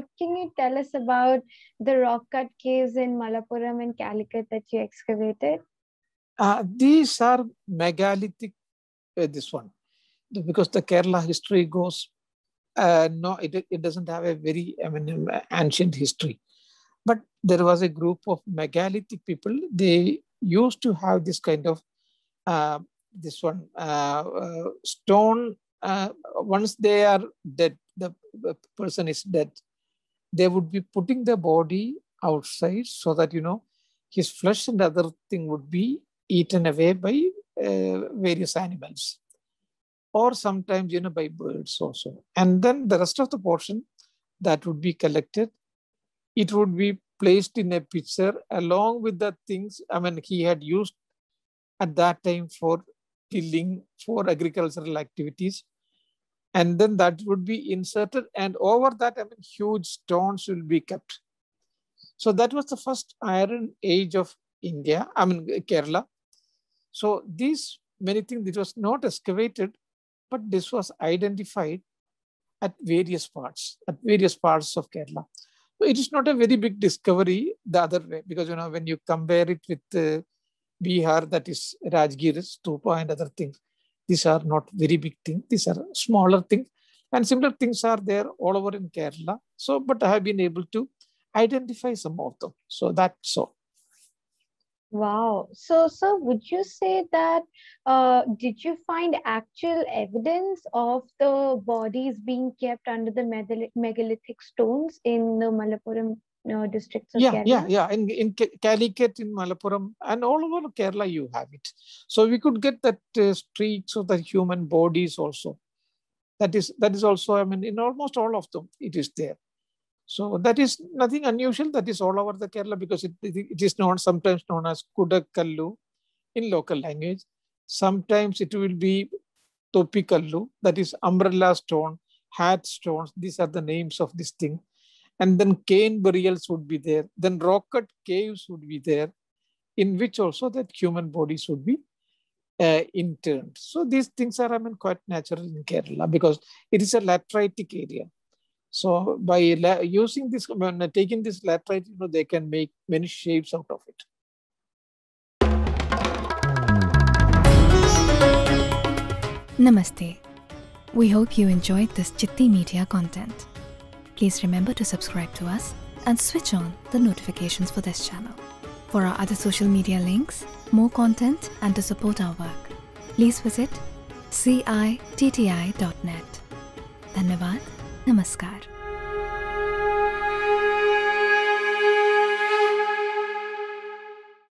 what can you tell us about the rock cut caves in Malappuram and Calicut that you excavated? These are megalithic, this one, because the Kerala history goes, it doesn't have a very ancient history. But there was a group of megalithic people. They used to have this kind of, stone. Once they are dead, the person is dead, they would be putting the body outside so that, you know, his flesh and other thing would be eaten away by various animals, or sometimes, you know, by birds also. And then the rest of the portion that would be collected, it would be placed in a pitcher along with the things, he had used at that time for tilling, for agricultural activities. And then that would be inserted, and over that, huge stones will be kept. So that was the first Iron Age of India, Kerala. So these many things, it was not excavated, but this was identified at various parts of Kerala. So it is not a very big discovery the other way, because, you know, when you compare it with Bihar, that is Rajgir, Stupa and other things, these are not very big things. These are smaller things, and similar things are there all over in Kerala. So, but I have been able to identify some of them. So that's all. Wow. So, sir, would you say that, did you find actual evidence of the bodies being kept under the megalithic stones in the Malappuram districts of Kerala? Yeah. In Calicut, in Malappuram, and all over Kerala, you have it. So we could get that streaks of the human bodies also. That is also, in almost all of them, it is there. So that is nothing unusual. That is all over the Kerala, because it is known, sometimes known as Kudak Kallu in local language. Sometimes it will be Topi Kallu, that is umbrella stone, hat stones. These are the names of this thing. And then cane burials would be there. Then rock cut caves would be there, in which also that human bodies would be interned. So these things are, quite natural in Kerala, because it is a lateritic area. So by using this, taking this laterite, you know, they can make many shapes out of it. Namaste. We hope you enjoyed this Citti Media content. Please remember to subscribe to us and switch on the notifications for this channel. For our other social media links, more content, and to support our work, please visit citti.net. Dhanyavad. Namaskar.